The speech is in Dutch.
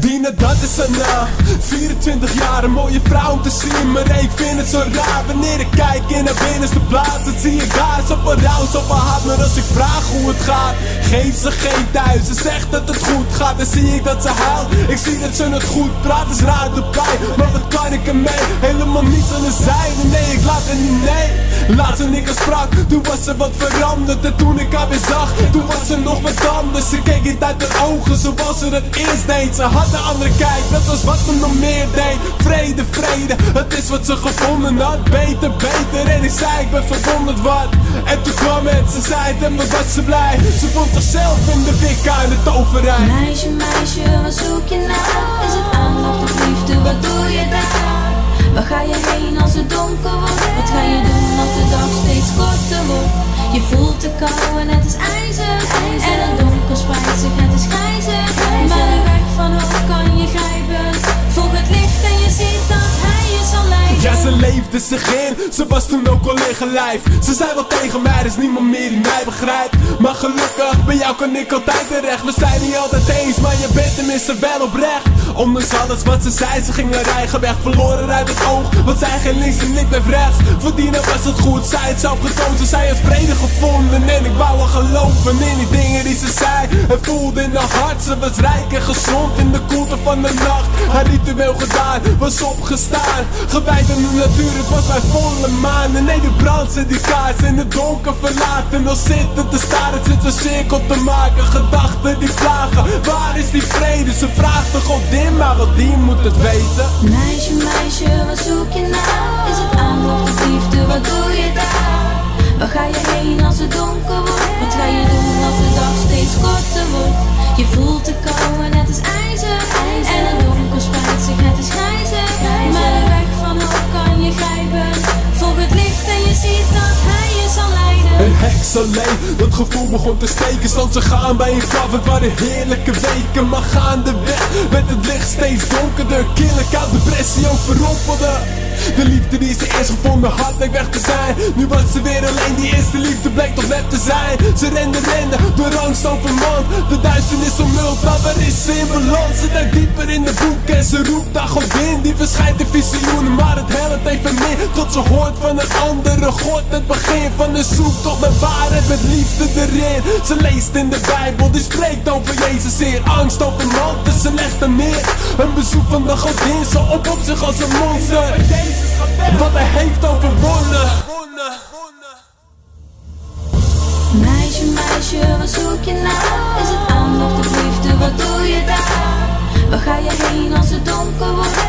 Bienen, dat is haar naam. 24 jaar, een mooie vrouw om te zien. Maar ik vind het zo raar wanneer ik kijk in haar binnenste plaats. Dan zie ik haar, zo van rouw, zo van haat. Maar als ik vraag hoe het gaat, geeft ze geen thuis. Ze zegt dat het goed gaat, dan zie ik dat ze huilt. Ik zie dat ze het goed praat, is raar de pijn. Maar wat kan ik ermee? Helemaal niets aan haar zijn. Nee, ik laat het niet, nee. Laat ze niks sprak, toen was ze wat veranderd. En toen ik haar weer zag, toen was ze nog wat anders. Ze keek niet uit haar ogen, zoals ze dat eerst deed. Ze had de andere kijk, dat was wat me nog meer deed. Vrede, het is wat ze gevonden had. Beter, en ik zei ik ben verwonderd wat. En toen kwam het, ze zei het en wat was ze blij. Ze vond zichzelf in de wicca en de toverij. Meisje, wat zoek je naar? Is het aandacht of liefde, wat doe je daar? Waar ga je heen als het donker wordt? Wat ga je doen als de dag steeds korter wordt? Je voelt de kou en het is ijzer. En het donker spijt zich, het is grijzer. Maar de weg van hoop kan je grijpen. Volg het licht en je ziet dat hij je zal leiden. Ja, ze leefde zich in, ze was toen ook al in gelijf. Ze zei wel tegen mij, er is niemand meer die mij begrijpt. Maar gelukkig, bij jou kan ik altijd terecht. We zijn niet altijd eens, maar je bent tenminste wel oprecht. Ondanks alles wat ze zei, ze ging haar eigen weg. Verloren uit het oog, want zij ging links en ik bleef rechts. Voor Dina was het goed, zij het zelf gekozen. Zij heeft vrede gevonden en ik wou al geloven in die dingen die ze zei. En voelde in haar hart, ze was rijk en gezond. In de koelte van de nacht, haar ritueel gedaan, was opgestaan. Gewijd aan de natuur, het was mijn volle maan. En nee, nu brandt ze die kaars in het donker verlaten. Al zitten te staren, het zit een cirkel te maken. Gedachten die vragen, waar is die vrede? Ze vraagt toch op dit. Maar wat die moet het weten. Meisje, wat zoek je naar? Is het aandacht of liefde, wat doe je daar? Waar ga je heen als het donker wordt? Wat ga je doen als de dag steeds korter wordt? Je voelt de kou en het is ijzer. En het donker spijt zich, het is grijzer. Maar de weg van hoop kan je grijpen. Volg het licht en je ziet dat hij je zal leiden. Een heks alleen, dat gevoel begon te steken. Stond ze gaan bij een graf, het waren heerlijke weken. Maar gaandeweg werd het licht steeds donkerder. Killelijk aan depressie overrompelde. De liefde die ze eerst gevonden had, bleek weg te zijn. Nu was ze weer alleen, die eerste liefde bleek toch nep te zijn. Ze rende, door angst overmand. De duisternis omhult, maar waar is ze in balans? Ze duikt dieper in de boek en ze roept naar godin. Die verschijnt in visioenen, maar het helpt even meer. Tot ze hoort van een andere god, het begin van een zoektocht naar waarheid met liefde erin. Ze leest in de Bijbel, die spreekt over Jezus zeer. Angst overmand, dus ze legt hem neer. Een bezoek van de godin, ze op zich als een monster. Wat hij heeft overwonnen. Meisje, wat zoek je naar? Is het aandacht of liefde, wat doe je daar? Waar ga je heen als het donker wordt?